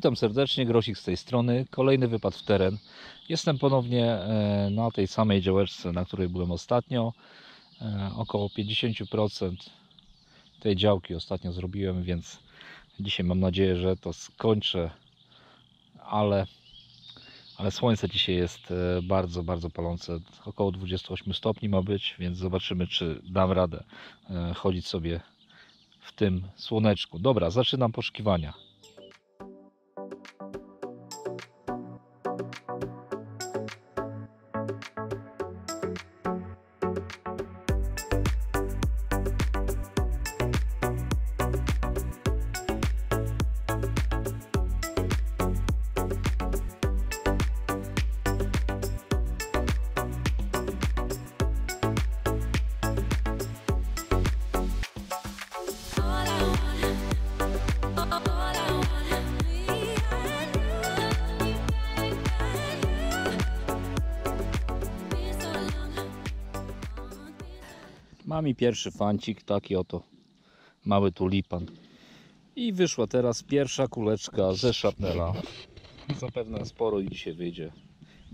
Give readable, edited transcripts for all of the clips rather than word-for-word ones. Witam serdecznie, Grosik z tej strony. Kolejny wypad w teren. Jestem ponownie na tej samej działeczce, na której byłem ostatnio. Około 50% tej działki ostatnio zrobiłem, więc dzisiaj mam nadzieję, że to skończę. Ale słońce dzisiaj jest bardzo, bardzo palące. Około 28 stopni ma być, więc zobaczymy, czy dam radę chodzić sobie w tym słoneczku. Dobra, zaczynam poszukiwania. Mam i pierwszy fancik, taki oto mały tulipan. I wyszła teraz pierwsza kuleczka ze szapnela. Zapewne sporo i dzisiaj wyjdzie,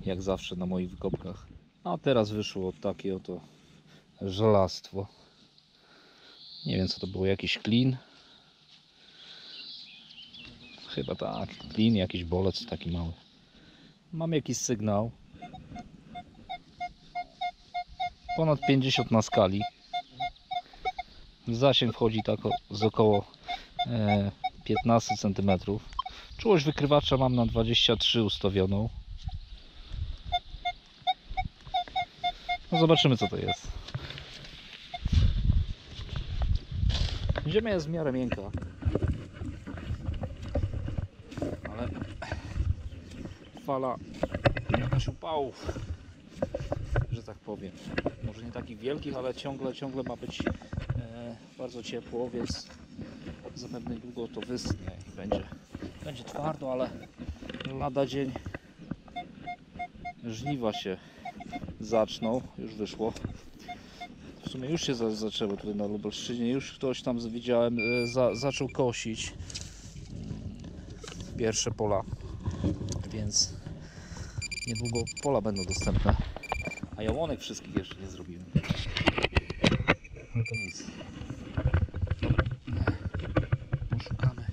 jak zawsze na moich wykopkach. A teraz wyszło takie oto żelastwo. Nie wiem co to było, jakiś klin. Chyba tak, klin, jakiś bolec taki mały. Mam jakiś sygnał. Ponad 50 na skali. W zasięg wchodzi tak z około 15 cm. Czułość wykrywacza mam na 23 ustawioną. No zobaczymy co to jest. Ziemia jest w miarę miękka. Ale fala jakaś upałów, że tak powiem. Może nie takich wielkich, ale ciągle ma być bardzo ciepło, więc zapewne długo to wyschnie i będzie twardo, ale lada dzień żniwa się zaczną, już wyszło. W sumie już się zaczęło tutaj na Lubelszczyźnie, już ktoś tam widziałem, zaczął kosić pierwsze pola, więc niedługo pola będą dostępne. A jałonek wszystkich jeszcze nie zrobiłem. Ale to nic. Dobra. Poszukamy.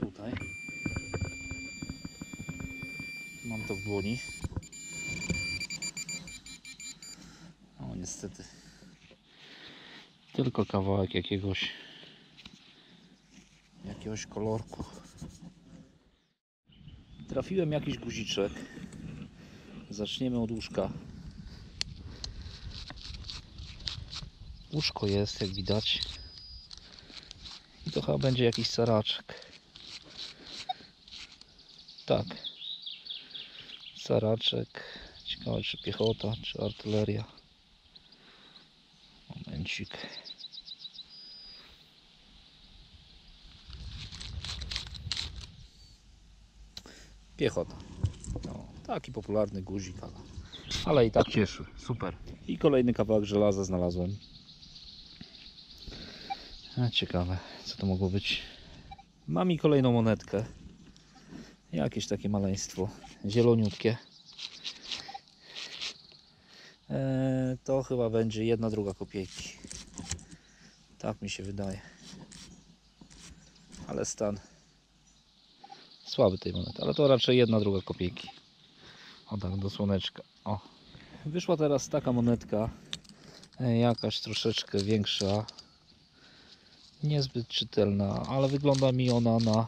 Tutaj. Mam to w dłoni. Niestety tylko kawałek jakiegoś kolorku. Trafiłem jakiś guziczek. Zaczniemy od łóżka. Łóżko jest, jak widać, i to chyba będzie jakiś saraczek. Tak, saraczek. Ciekawe czy piechota, czy artyleria. Piechota. No, taki popularny guzik, ale i tak cieszy, super. I kolejny kawałek żelaza znalazłem. Ciekawe co to mogło być. Mam i kolejną monetkę. Jakieś takie maleństwo, zieloniutkie. To chyba będzie 1/2 kopiejki. Tak mi się wydaje. Ale stan słaby tej monety, ale to raczej 1/2 kopiejki. O tak, do słoneczka. O. Wyszła teraz taka monetka. Jakaś troszeczkę większa. Niezbyt czytelna, ale wygląda mi ona na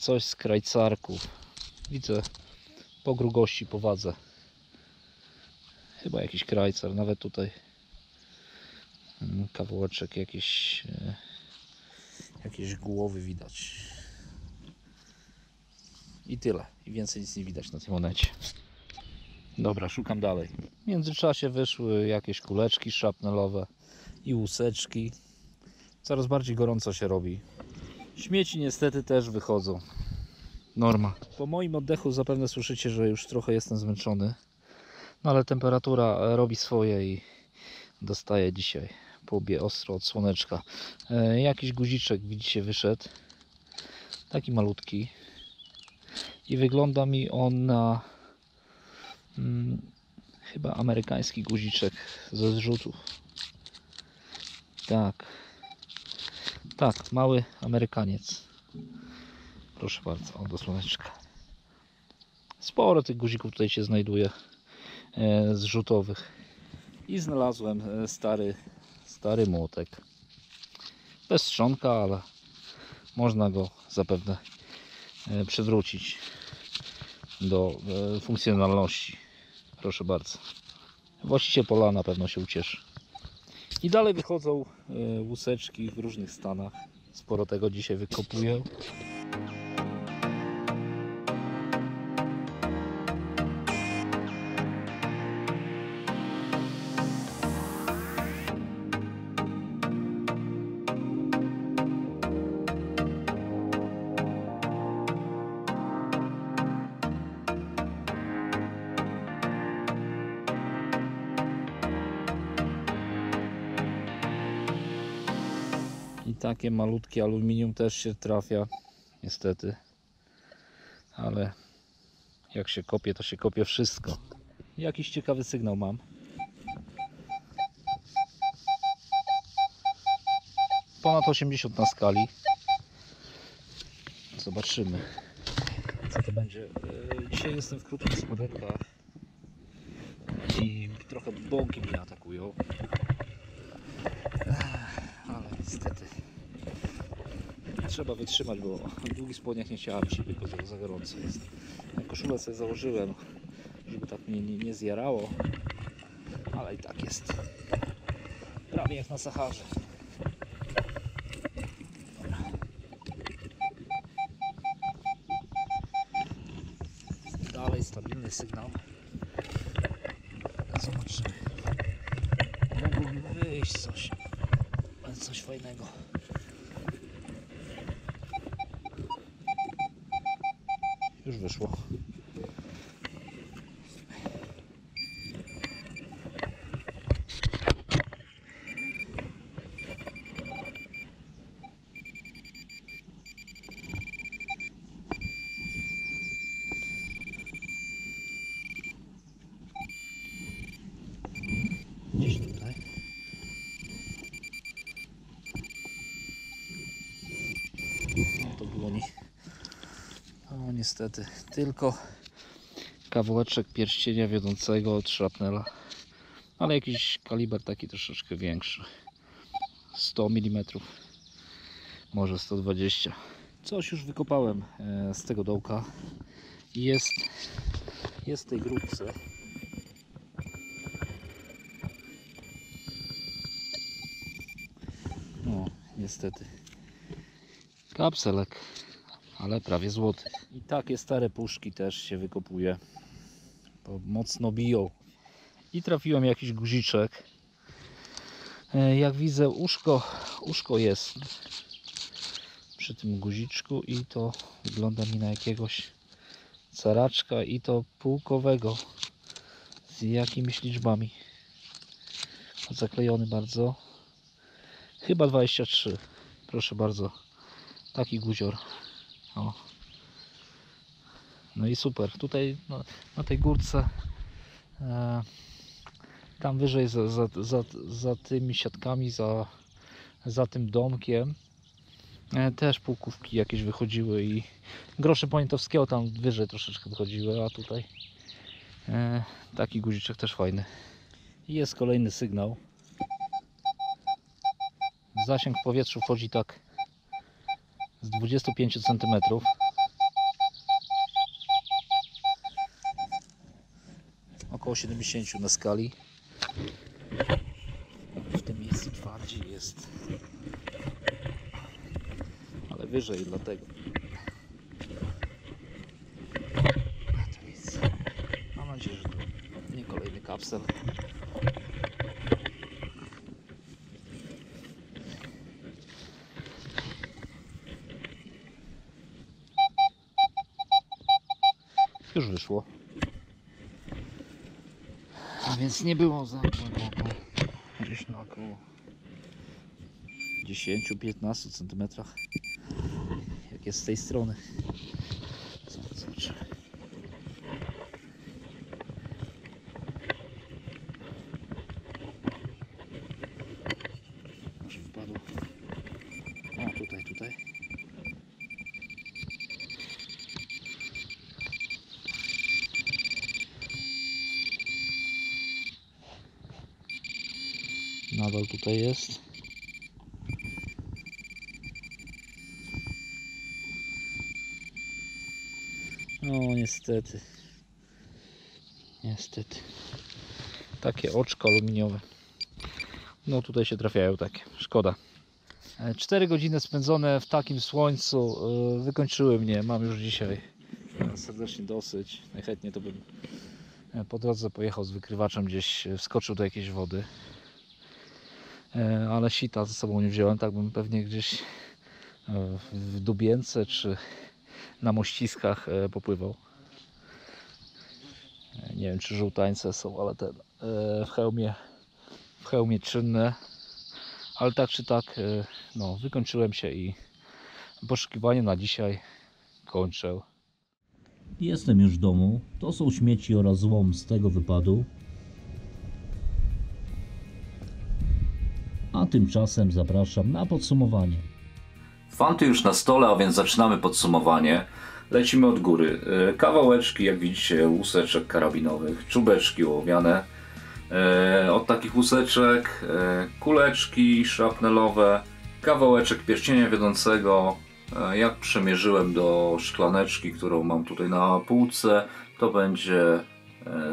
coś z krajcarków. Widzę po grubości, po wadze. Chyba jakiś krajcar, nawet tutaj kawałeczek jakieś głowy widać. I tyle. I więcej nic nie widać na tej monecie. Dobra, szukam dalej. W międzyczasie wyszły jakieś kuleczki szapnelowe i łuseczki. Coraz bardziej gorąco się robi. Śmieci niestety też wychodzą. norma. Po moim oddechu zapewne słyszycie, że już trochę jestem zmęczony. No ale temperatura robi swoje i dostaję dzisiaj po łbie ostro od słoneczka. Jakiś guziczek, widzicie, wyszedł. Taki malutki. I wygląda mi on na chyba amerykański guziczek ze zrzutów. Tak. Tak, mały Amerykaniec. Proszę bardzo, o, do słoneczka. Sporo tych guzików tutaj się znajduje zrzutowych. I znalazłem stary młotek. Bez strzonka, ale można go zapewne przywrócić do funkcjonalności. Proszę bardzo. Właściciel pola na pewno się ucieszy. I dalej wychodzą łuseczki w różnych stanach. Sporo tego dzisiaj wykopuję. Takie malutkie aluminium też się trafia, niestety, ale jak się kopie, to się kopie wszystko. Jakiś ciekawy sygnał mam. Ponad 80 na skali. Zobaczymy, co to będzie. Dzisiaj jestem w krótkich spodenkach i trochę bąki mnie atakują. Ale niestety trzeba wytrzymać, bo długi spodniach nie chciałem się, bo za gorąco jest. Koszulę sobie założyłem, żeby tak mnie nie zjarało, ale i tak jest prawie jak na Saharze. Dobra. Dalej stabilny sygnał. Zobaczymy. Mogłoby wyjść coś fajnego. Już wyszło. Gdzieś tutaj. No to było nie. No niestety, tylko kawałeczek pierścienia wiodącego od szrapnela, ale jakiś kaliber taki troszeczkę większy, 100 mm, może 120. Coś już wykopałem z tego dołka i jest w tej grupce. No niestety, kapselek, ale prawie złoty. I takie stare puszki też się wykopuje, bo mocno biją. I trafiłem jakiś guziczek. Jak widzę, uszko jest przy tym guziczku i to wygląda mi na jakiegoś caraczka, i to pułkowego z jakimiś liczbami. Zaklejony bardzo. Chyba 23. Proszę bardzo. Taki guzior. O. No i super, tutaj na tej górce tam wyżej za tymi siatkami, za tym domkiem też pułkówki jakieś wychodziły i groszy poniatowskiego tam wyżej troszeczkę wychodziły, a tutaj taki guziczek też fajny. I jest kolejny sygnał. Zasięg w powietrzu wchodzi tak z 25 cm. Około 70 na skali. W tym miejscu twardziej jest. Ale wyżej dlatego. To nic. Mam nadzieję, że to nie kolejny kapsel. już wyszło. A więc nie było za głęboko. Gdzieś na około 10-15 cm. Jak jest z tej strony. Zobaczmy. Może wypadło. O, tutaj, tutaj. Nadal tutaj jest. No niestety. Niestety. Takie oczka aluminiowe. No tutaj się trafiają takie. Szkoda. 4 godziny spędzone w takim słońcu wykończyły mnie. Mam już dzisiaj serdecznie dosyć. Najchętniej to bym po drodze pojechał z wykrywaczem gdzieś, wskoczył do jakiejś wody. Ale sita ze sobą nie wziąłem, tak bym pewnie gdzieś w Dubience czy na mościskach popływał. Nie wiem, czy żółtańce są, ale ten w hełmie czynne. Ale tak czy tak, no, wykończyłem się i poszukiwanie na dzisiaj kończę. Jestem już w domu. To są śmieci oraz złom z tego wypadu. A tymczasem zapraszam na podsumowanie. Fanty już na stole, a więc zaczynamy podsumowanie. Lecimy od góry. Kawałeczki, jak widzicie, łuseczek karabinowych, czubeczki łowiane. Od takich łuseczek kuleczki szrapnelowe, kawałeczek pierścienia wiodącego. Jak przemierzyłem do szklaneczki, którą mam tutaj na półce, to będzie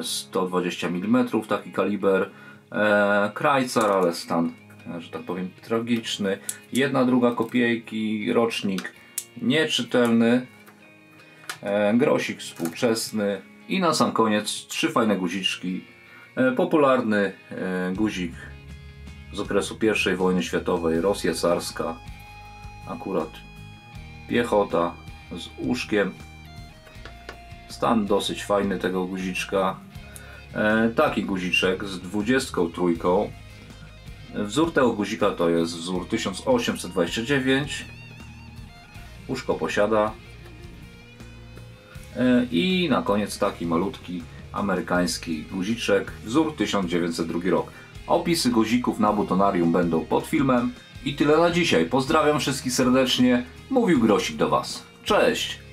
120 mm, taki kaliber. Krajcar, ale stan, że tak powiem, tragiczny. 1/2 kopiejki, rocznik nieczytelny, grosik współczesny i na sam koniec 3 fajne guziczki. Popularny guzik z okresu I wojny światowej, Rosja carska, akurat piechota z uszkiem. Stan dosyć fajny tego guziczka. Taki guziczek z 23. Wzór tego guzika to jest wzór 1829. Uszko posiada. I na koniec taki malutki amerykański guziczek, wzór 1902 rok. Opisy guzików na butonarium będą pod filmem. I tyle na dzisiaj. Pozdrawiam wszystkich serdecznie. Mówił Grosik do Was. Cześć!